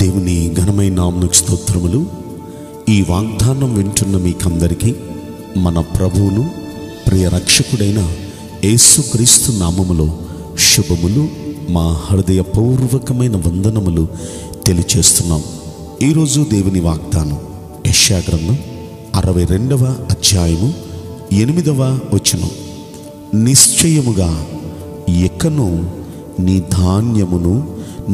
దేవుని ఘనమైన నామమునకు స్తోత్రములు। ఈ వాగ్దానం వింటున్న మీకందరికీ మన ప్రభువును ప్రియ రక్షకుడైన యేసుక్రీస్తు నామములో శుభములు, మా హృదయపూర్వకమైన వందనములు తెలియజేస్తున్నాం। ఈరోజు దేవుని వాగ్దానం యెషయా గ్రంథం 62వ అధ్యాయము 8వ వచనం, నిశ్చయముగా ఎక్కను నీ ధాన్యమును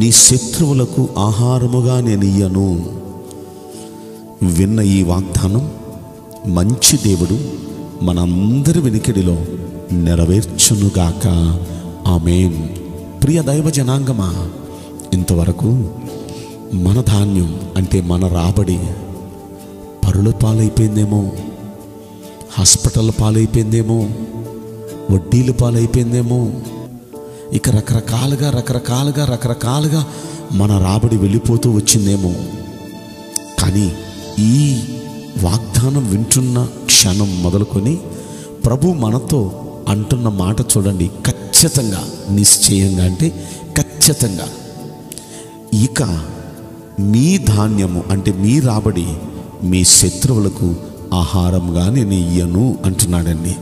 నీ శత్రువులకు ఆహారముగా నేను ఇయ్యను। విన్న ఈ వాగ్దానం మంచి దేవుడు మనందరి వెనుకడిలో నెరవేర్చునుగాక, ఆమేన్। ప్రియ దైవ జనాంగమా, ఇంతవరకు మన ధాన్యం అంటే మన రాబడి పరుల పాలైపోయిందేమో, హాస్పిటల్ పాలైపోయిందేమో, వడ్డీల పాలైపోయిందేమో, ఇక రకరకాలుగా మన రాబడి వెళ్ళిపోతూ వచ్చిందేమో। కానీ ఈ వాగ్దానం వింటున్న క్షణం మొదలుకొని ప్రభు మనతో అంటున్న మాట చూడండి, ఖచ్చితంగా, నిశ్చయంగా అంటే ఖచ్చితంగా ఇక మీ ధాన్యము అంటే మీ రాబడి మీ శత్రువులకు ఆహారంగా నేను ఇయ్యను అంటున్నాడండి।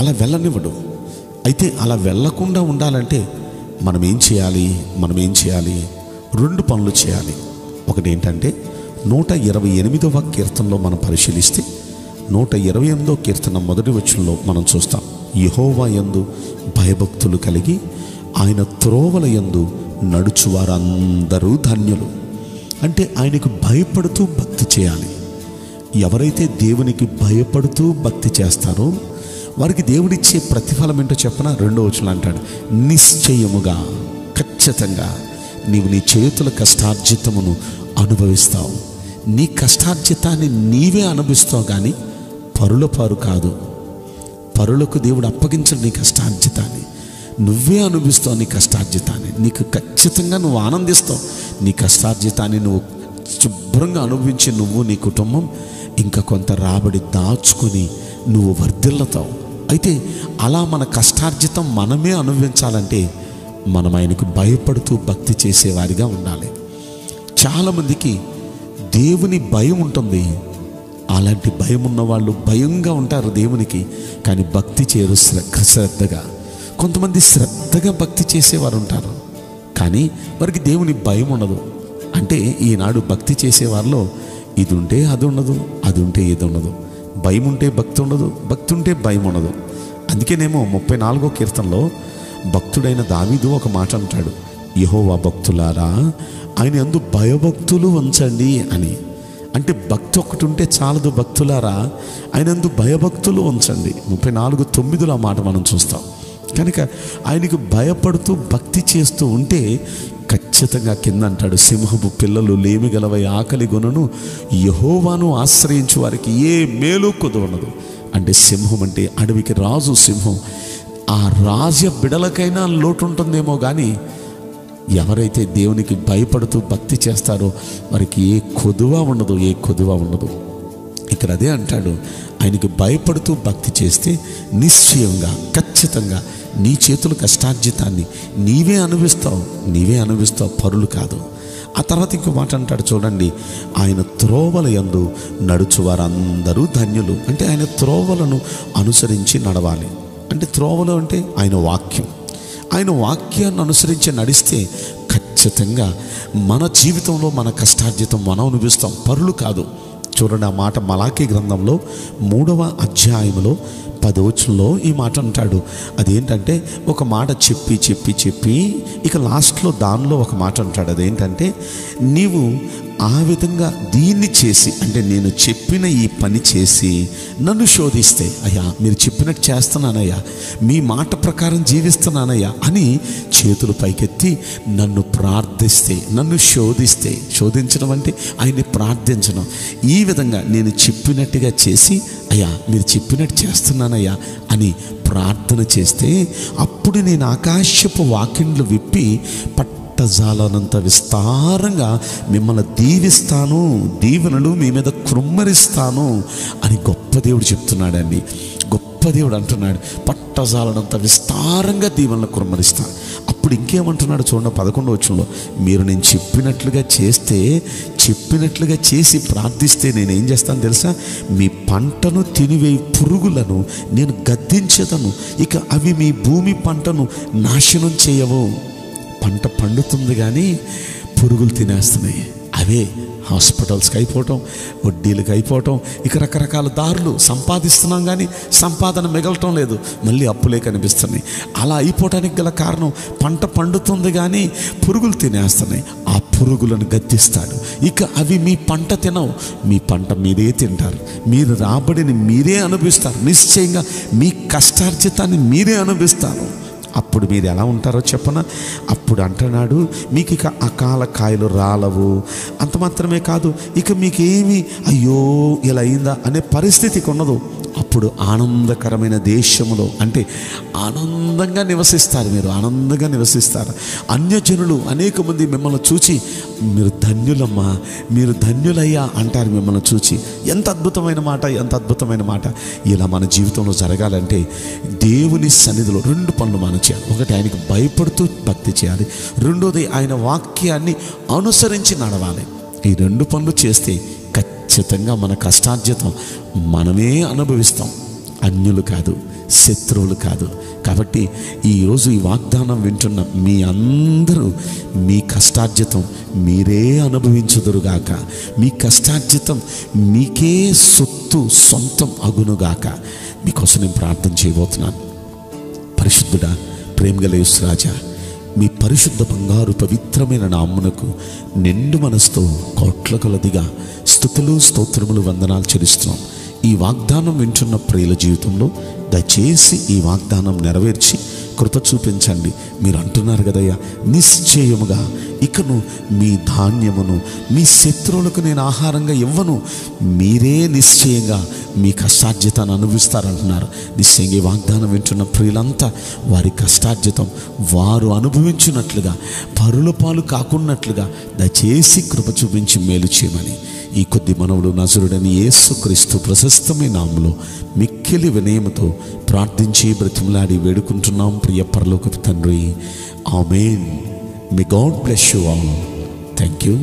అలా వెళ్ళనివ్వడు। అయితే అలా వెళ్ళకుండా ఉండాలంటే మనం ఏం చేయాలి, రెండు పనులు చేయాలి। ఒకటి ఏంటంటే 128వ కీర్తనలో మనం పరిశీలిస్తే 128వ కీర్తన మొదటి వచనంలో మనం చూస్తాం, యెహోవా యందు భయభక్తులు కలిగి ఆయన త్రోవల యందు నడుచువారందరూ ధన్యులు। అంటే ఆయనకు భయపడుతూ భక్తి చేయాలి। ఎవరైతే దేవునికి భయపడుతూ భక్తి చేస్తారో వారికి దేవుడిచ్చే ప్రతిఫలం ఏంటో చెప్పిన 2వ వచనం అంటాడు, నిశ్చయముగా ఖచ్చితంగా నీవు నీ చేతుల కష్టార్జితమును అనుభవిస్తావు। నీ కష్టార్జితాన్ని నీవే అనుభవిస్తావు, కానీ పరుల పారు కాదు। పరులకు దేవుడు అప్పగించడు నీ కష్టార్జితాన్ని, నువ్వే అనుభవిస్తావు నీ కష్టార్జితాన్ని। నీకు ఖచ్చితంగా నువ్వు ఆనందిస్తావు, నీ కష్టార్జితాన్ని నువ్వు శుభ్రంగా అనుభవించి నువ్వు నీ కుటుంబం ఇంకా కొంత రాబడి దాచుకొని నువ్వు వర్ధిల్లుతావు। అయితే అలా మన కష్టార్జితం మనమే అనుభవించాలంటే మనం ఆయనకు భయపడుతూ భక్తి చేసేవారిగా ఉండాలి। చాలామందికి దేవుని భయం ఉంటుంది, అలాంటి భయం ఉన్నవాళ్ళు భయంగా ఉంటారు దేవునికి, కానీ భక్తి చేయరు శ్రద్ధగా। కొంతమంది శ్రద్ధగా భక్తి చేసేవారు ఉంటారు, కానీ వారికి దేవుని భయం ఉండదు। అంటే ఈనాడు భక్తి చేసేవారిలో ఇది ఉంటే అది ఉండదు, అది ఉంటే ఇది ఉండదు, భయం ఉంటే భక్తి ఉండదు, భక్తి ఉంటే భయం ఉండదు। అందుకేనేమో 34వ కీర్తనలో భక్తుడైన దావీదు ఒక మాట అంటాడు, యెహోవా భక్తులారా ఆయన యందు భయభక్తులు ఉంచండి అని। అంటే భక్తి ఒకటి ఉంటే చాలదు, భక్తులారా ఆయన యందు భయభక్తులు ఉంచండి। 34:9 ఆ మాట మనం చూస్తాం। కనుక ఆయనకు భయపడుతూ భక్తి చేస్తూ ఉంటే ఖచ్చితంగా కింద అంటాడు, సింహపు పిల్లలు లేమి గలవై ఆకలి గొనను, యెహోవాను ఆశ్రయించు వారికి ఏ మేలు కుదవనదు। అంటే సింహం అంటే అడవికి రాజు సింహం, ఆ రాజ బిడలకైనా లోటు ఉంటుందేమో, కానీ ఎవరైతే దేవునికి భయపడుతూ భక్తి చేస్తారో వారికి ఏ కొదువ ఉండదు। ఇక్కడ అదే అంటాడు, ఆయనకి భయపడుతూ భక్తి చేస్తే నిశ్చయంగా ఖచ్చితంగా నీ చేతుల కష్టార్జితాన్ని నీవే అనుభవిస్తావు, పరులు కాదు। ఆ తర్వాత ఇంకో మాట అంటాడు చూడండి, ఆయన త్రోవల యందు నడుచువారందరూ ధన్యులు। అంటే ఆయన త్రోవలను అనుసరించి నడవాలి। అంటే త్రోవలు అంటే ఆయన వాక్యాన్ని అనుసరించి నడిస్తే ఖచ్చితంగా మన జీవితంలో మన కష్టార్జితం మనం అనుభవిస్తాం, పరులు కాదు। చూడండి ఆ మాట మలాకీ గ్రంథంలో 3వ అధ్యాయంలో 10వ వచనంలో ఈ మాట అంటాడు। అదేంటంటే ఒక మాట చెప్పి ఇక లాస్ట్లో దానిలో ఒక మాట అంటాడు, అదేంటంటే నీవు ఆ విధంగా దీన్ని చేసి, అంటే నేను చెప్పిన ఈ పని చేసి నన్ను శోధిస్తే, అయ్యా మీరు చెప్పినట్టు చేస్తున్నానయ్యా, మీ మాట ప్రకారం జీవిస్తున్నానయ్యా అని చేతులు పైకెత్తి నన్ను ప్రార్థిస్తే, నన్ను శోధిస్తే, శోధించడం అంటే ఆయన్ని ప్రార్థించడం, ఈ విధంగా నేను చెప్పినట్టుగా చేసి అయ్యా మీరు చెప్పినట్టు చేస్తున్నానయ్యా అని ప్రార్థన చేస్తే, అప్పుడు నేను ఆకాశపు వాకిండ్లు విప్పి జాలనంత విస్తారంగా మిమ్మల్ని దీవిస్తాను, దీవెనలు మీ మీద కుమ్మరిస్తాను అని గొప్ప దేవుడు చెప్తున్నాడండి। గొప్ప దేవుడు అంటున్నాడు, పట్టజాలనంత విస్తారంగా దీవెనలు కుమ్మరిస్తాను। ఇప్పుడు ఇంకేమంటున్నాడు చూడండి 11వ వచనంలో, మీరు నేను చెప్పినట్లుగా చేసి ప్రార్థిస్తే నేను ఏం చేస్తాను తెలుసా, మీ పంటను తినివేయి పురుగులను నేను గద్దించేదను, ఇక అవి మీ భూమి పంటను నాశనం చేయవు. పంట పండుతుంది కానీ పురుగులు తినేస్తున్నాయి. అవే హాస్పిటల్స్కి అయిపోవటం, వడ్డీలకు అయిపోవటం, ఇక రకరకాల దారులు. సంపాదిస్తున్నాం కానీ సంపాదన మిగలటం లేదు, మళ్ళీ అప్పులే కనిపిస్తున్నాయి. అలా అయిపోవటానికి గల కారణం పంట పండుతుంది కానీ పురుగులు తినేస్తున్నాయి. ఆ పురుగులను గద్దిస్తాడు, ఇక అవి మీ పంట తినవు, మీ పంట మీరే తింటారు, మీరు రాబడిని మీరే అనుభవిస్తారు, నిశ్చయంగా మీ కష్టార్జితాన్ని మీరే అనుభవిస్తారు. అప్పుడు మీరు ఎలా ఉంటారో చెప్పనా, అప్పుడు అంటున్నాడు మీకు ఇక అకాల కాయలు రాలవు. అంత మాత్రమే కాదు, ఇక మీకేమి అయ్యో ఇలా అయిందా అనే పరిస్థితికి ఉండదు. అప్పుడు ఆనందకరమైన దేశంలో అంటే ఆనందంగా నివసిస్తారు, మీరు ఆనందంగా నివసిస్తారు. అన్యజనులు అనేక మంది మిమ్మల్ని చూచి మీరు ధన్యులమ్మా, మీరు ధన్యులయ్యా అంటారు మిమ్మల్ని చూచి. ఎంత అద్భుతమైన మాట, ఎంత అద్భుతమైన మాట. ఇలా మన జీవితంలో జరగాలంటే దేవుని సన్నిధిలో రెండు పనులు మనం చేయాలి. ఒకటి ఆయనకు భయపడుతూ భక్తి చేయాలి, రెండోది ఆయన వాక్యాన్ని అనుసరించి నడవాలి. ఈ రెండు పనులు చేస్తే ఖచ్చితంగా మన కష్టార్జితం మనమే అనుభవిస్తాం, అన్యులు కాదు, శత్రువులు కాదు. కాబట్టి ఈరోజు ఈ వాగ్దానం వింటున్న మీ అందరూ మీ కష్టార్జితం మీరే అనుభవించుదురుగాక, మీ కష్టార్జితం మీకే సొత్తు సొంతం అగునుగాక. మీకోసం నేను ప్రార్థన చేయబోతున్నాను. పరిశుద్ధుడా, ప్రేమగల యేసు రాజా, మీ పరిశుద్ధ బంగారు పవిత్రమైన నామమునకు నిండు మనసుతో కోట్ల కొలదిగా స్తుతులు స్తోత్రములు వందనాలు చెల్లిస్తున్నాం. ఈ వాగ్దానం వింటున్న ప్రియుల జీవితంలో దయచేసి ఈ వాగ్దానం నెరవేర్చి కృత చూపించండి. మీరు అంటున్నారు కదయ్యా, నిశ్చయముగా ఇకను మీ ధాన్యమును మీ శత్రువులకు నేను ఆహారంగా ఇవ్వను, మీరే నిశ్చయంగా మీ కష్టార్జితాన్ని అనుభవిస్తారంటున్నారు. నిశ్చయంగా వాగ్దానం వింటున్న ప్రియులంతా వారి కష్టార్జితం వారు అనుభవించినట్లుగా, పరుల పాలు కాకున్నట్లుగా దయచేసి కృప చూపించి మేలు చేయమని ఈ కొద్ది మనవుడు నజరుడని యేసుక్రీస్తు ప్రశస్తమైన నామములో మిక్కిలి వినయముతో ప్రార్థించి బ్రతిమలాడి వేడుకుంటున్నాం ప్రియ పరలోకపు తండ్రి. ఆమేన్. May God bless you all. Thank you.